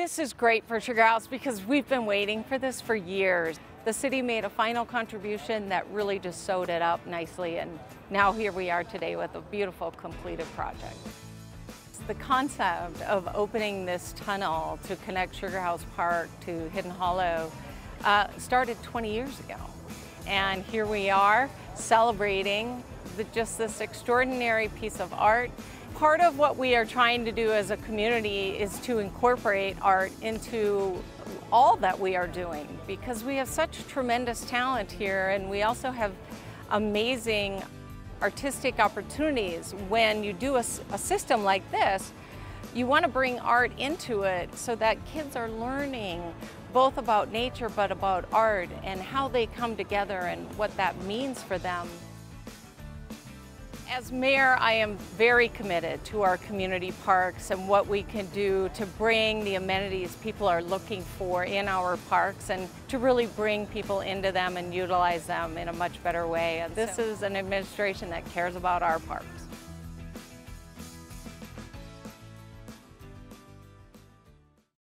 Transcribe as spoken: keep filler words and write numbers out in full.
This is great for Sugar House because we've been waiting for this for years. The city made a final contribution that really just sewed it up nicely, and now here we are today with a beautiful completed project. The concept of opening this tunnel to connect Sugar House Park to Hidden Hollow uh, started twenty years ago. And here we are celebrating the, just this extraordinary piece of art. Part of what we are trying to do as a community is to incorporate art into all that we are doing, because we have such tremendous talent here, and we also have amazing artistic opportunities. When you do a, a system like this, you want to bring art into it so that kids are learning both about nature but about art and how they come together and what that means for them. As mayor, I am very committed to our community parks and what we can do to bring the amenities people are looking for in our parks and to really bring people into them and utilize them in a much better way. And this is an administration that cares about our parks.